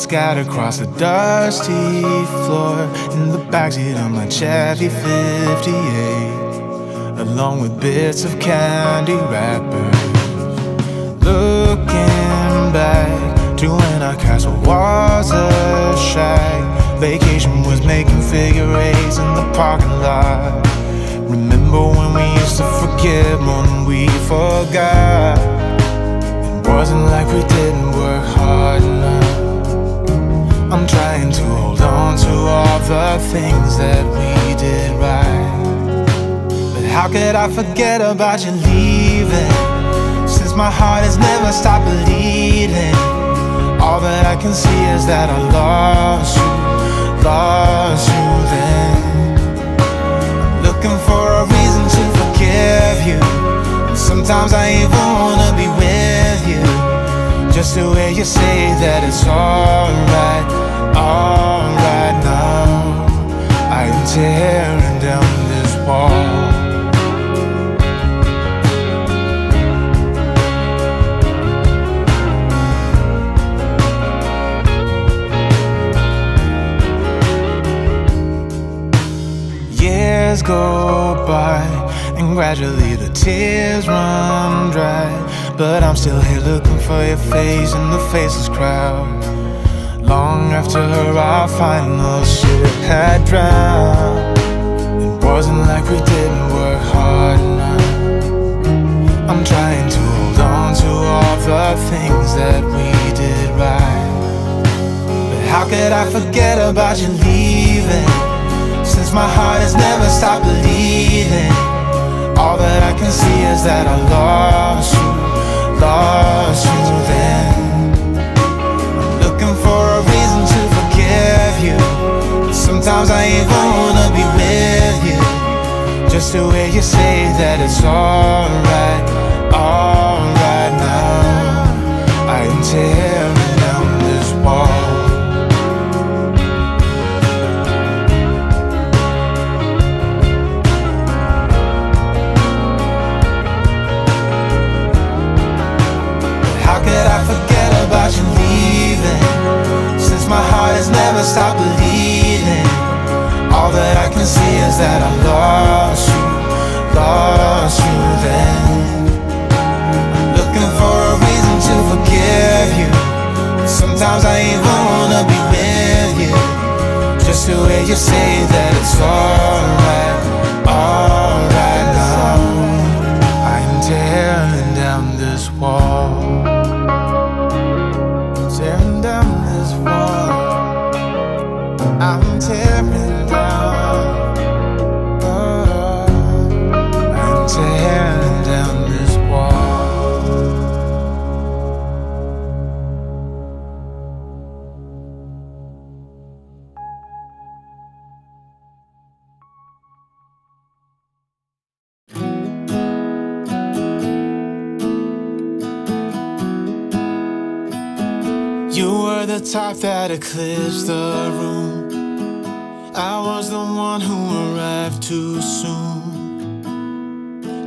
scattered across the dusty floor. In the backseat of my Chevy 58, along with bits of candy wrappers. Looking back to when our castle was a shack. Vacation was making figure eights in the parking lot. Remember when we used to forgive more than we forgot? It wasn't like we didn't work hard enough. I'm trying to hold on to all the things that we did right, but how could I forget about you leaving? Since my heart has never stopped bleeding, all that I can see is that I lost you then. I'm looking for a reason to forgive you, and sometimes I even wanna be with you, just the way you say that it's alright. Alright now, I am tearing down this wall. Years go by, and gradually the tears run dry. But I'm still here looking for your face in the faceless crowd. Long after our final ship had drowned, it wasn't like we didn't work hard enough. I'm trying to hold on to all the things that we did right, but how could I forget about you leaving? Since my heart has never stopped bleeding, all that I can see is that I lost you then. Sometimes I ain't wanna be with you, just the way you say that it's alright now. I am tearing down this wall. How could I forget about you leaving? Since my heart has never stopped believing, all that I can see is that I lost you then. I'm looking for a reason to forgive you, and sometimes I even wanna be with you, just the way you say that it's alright now. I'm tearing down this wall, tearing down this wall. I'm tearing. Type that eclipsed the room. I was the one who arrived too soon,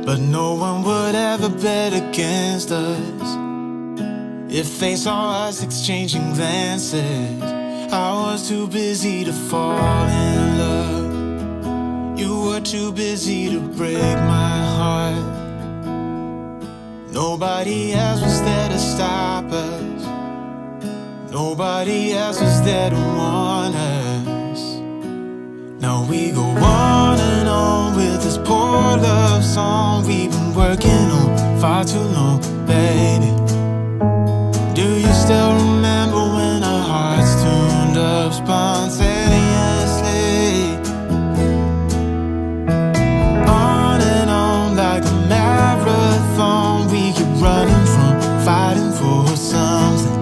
but no one would ever bet against us. If they saw us exchanging glances, I was too busy to fall in love. You were too busy to break my heart. Nobody else was there to stop us. Nobody else was there to warn us. Now we go on and on with this poor love song we've been working on far too long, baby. Do you still remember when our hearts tuned up spontaneously? On and on like a marathon, we keep running from fighting for something.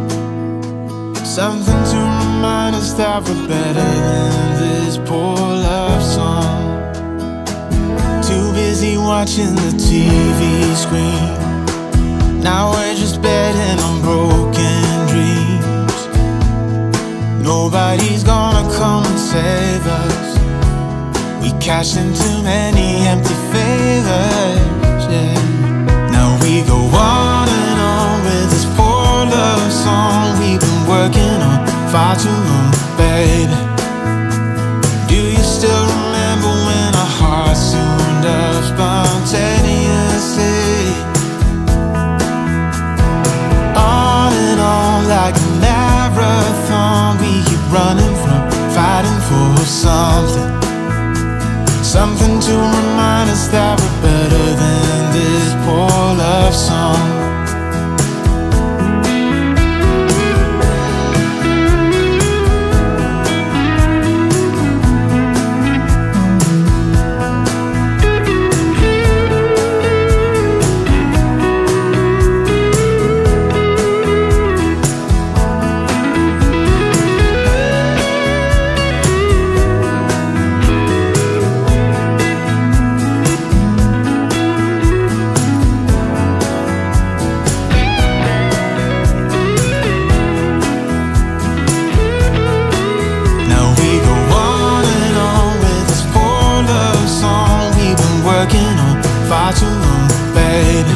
Something to remind us that we're better than this poor love song. Too busy watching the TV screen. Now we're just betting on broken dreams. Nobody's gonna come and save us. We cashed in too many empty favors, yeah. Now we go on and on with this poor love song we've been working on far too long, babe. Do you still remember when our hearts tuned up spontaneously? On and on like a marathon, we keep running from, fighting for something, something to remind us that we're better than this poor love song. Too long, babe.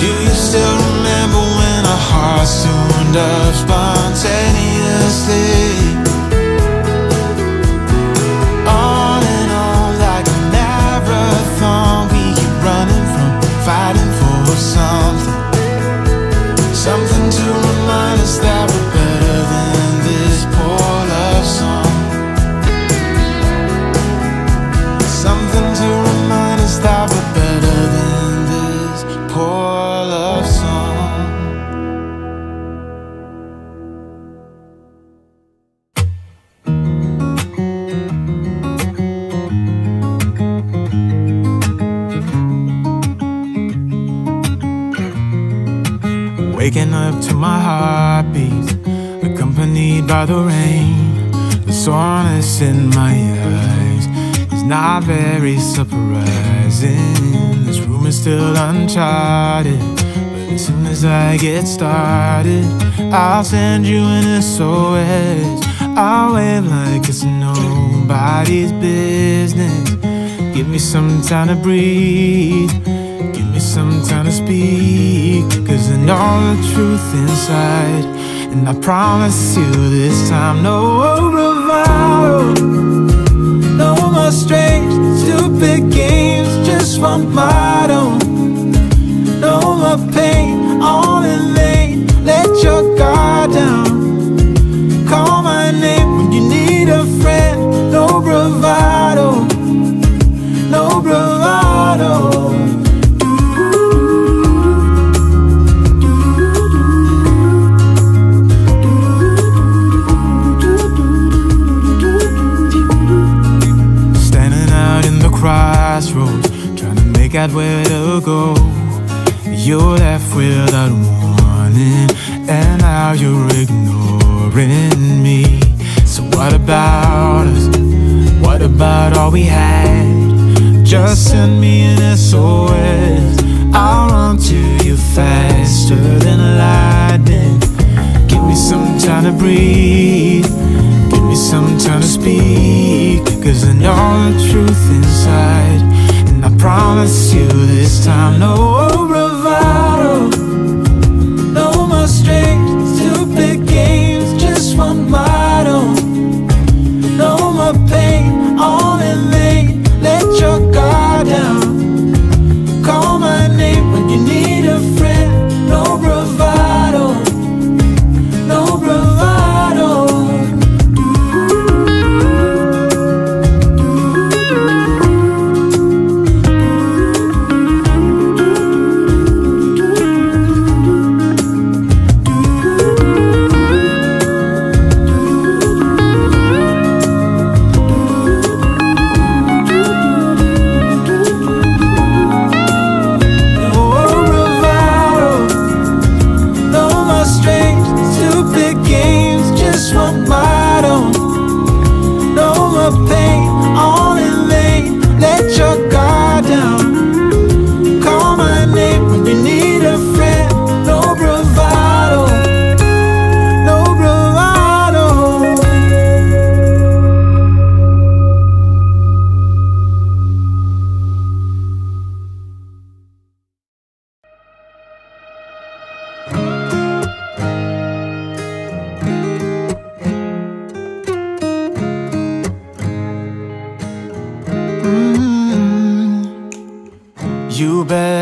Do you still remember when our hearts tuned up spontaneously? On and on like a marathon, we keep running from, fighting for something, something to remind us that we're better than this poor love song, something to remind that we're better than this poor love song. Waking up to my heartbeat, accompanied by the rain. The soreness in my eyes is not very surprising. This room is still uncharted, but as soon as I get started, I'll send you an SOS. I'll wave like it's nobody's business. Give me some time to breathe, give me some time to speak, 'cause I know the truth inside, and I promise you this time, no revival, no more strange stupid games. Just one bottle, no more pain, all in vain. Let your guard down, call my name when you need a friend. No bravado, no bravado. Standing out in the crossroads, got where to go. You're left without warning, and now you're ignoring me. So what about us? What about all we had? Just send me an SOS. I'll run to you faster than lightning. Give me some time to breathe, give me some time to speak, 'cause I know the truth inside, I promise you this time, no bravado, no more strange stupid games. Just one bottle, no more pain, all in vain. Let your guard down, call my name when you need a friend. No bravado, no bravado.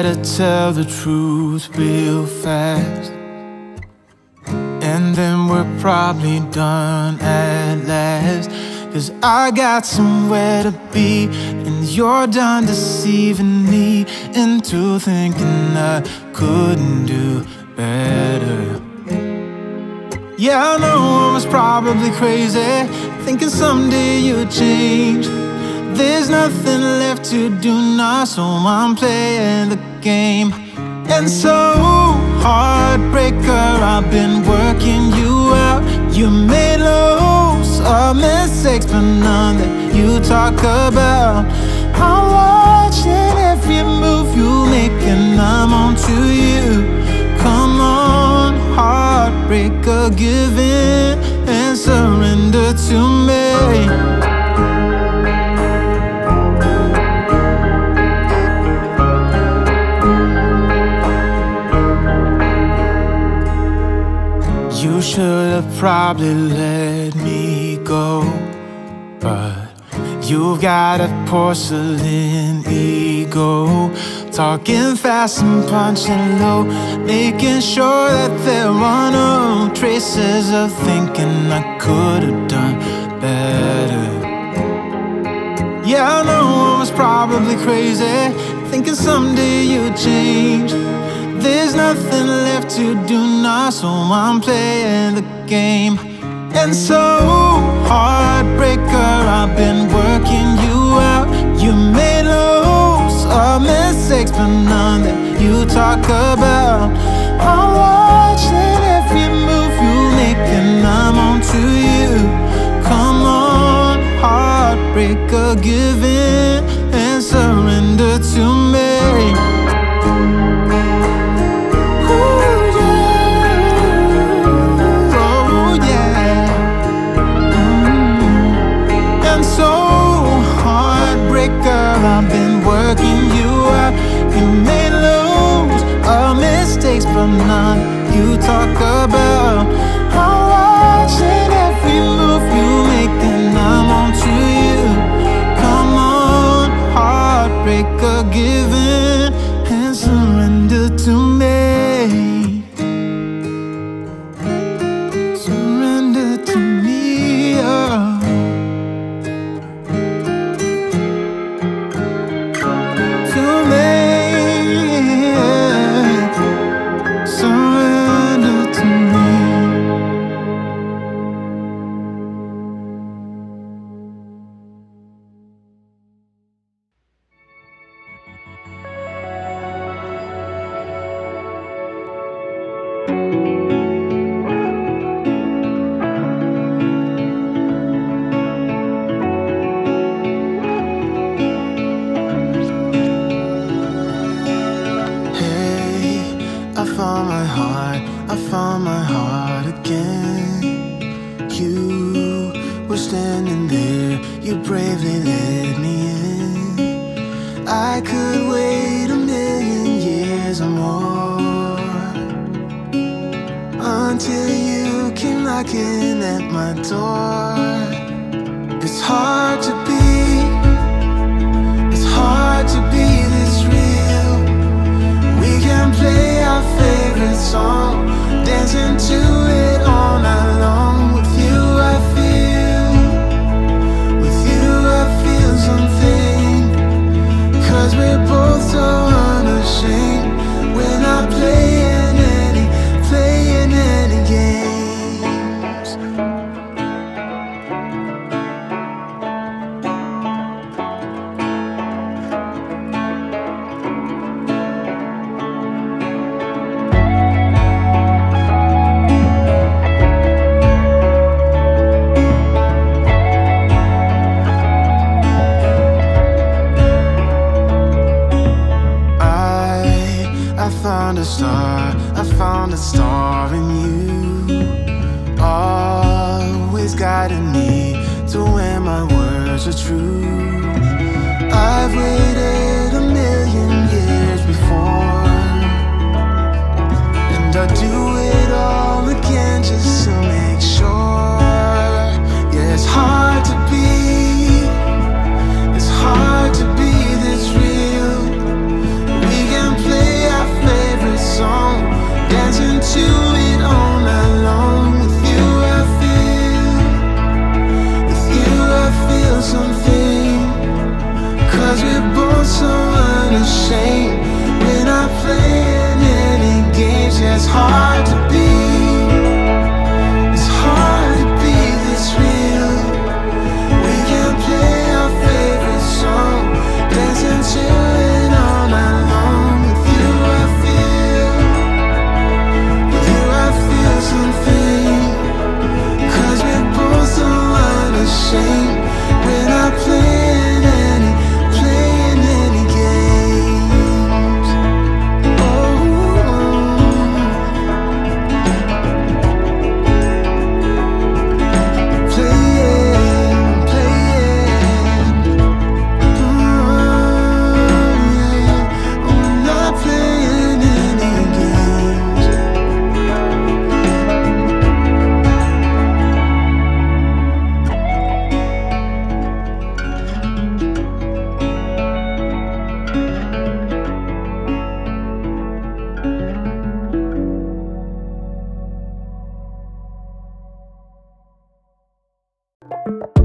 better tell the truth real fast, and then we're probably done at last. 'Cause I got somewhere to be, and you're done deceiving me into thinking I couldn't do better. Yeah, I know I was probably crazy, thinking someday you'd change. There's nothing left to do now, so I'm playing the game. And so, heartbreaker, I've been working you out. You made loads of mistakes, but none that you talk about. I'm watching every move you make, and I'm on to you. Come on, heartbreaker, give in and surrender to me. You should have probably let me go, but you've got a porcelain ego, talking fast and punching low, making sure that there are no traces of thinking I could have done better. Yeah, I know I was probably crazy, thinking someday you'd change. There's nothing left to do now, so I'm playing the game. And so, heartbreaker, I've been working you out. You made loads of mistakes, but none that you talk about. I'm watching every move you make, and I'm on to you. Come on, heartbreaker, give in and surrender to me. I've been working you out. You made loads of mistakes, but none you talk about. I'm watching every move you make, and I'm on to you. Come on, heartbreaker, give in and surrender to me. Surrender to me, oh. It's hard to be this real. We can play found someone to shame. When I'm playing any games, yeah, it's hard to be. It's hard to be this real. We can play our favorite song, dance and chillin' all night long. With you I feel, with you I feel something. 'Cause we're both so unashamed. When I play you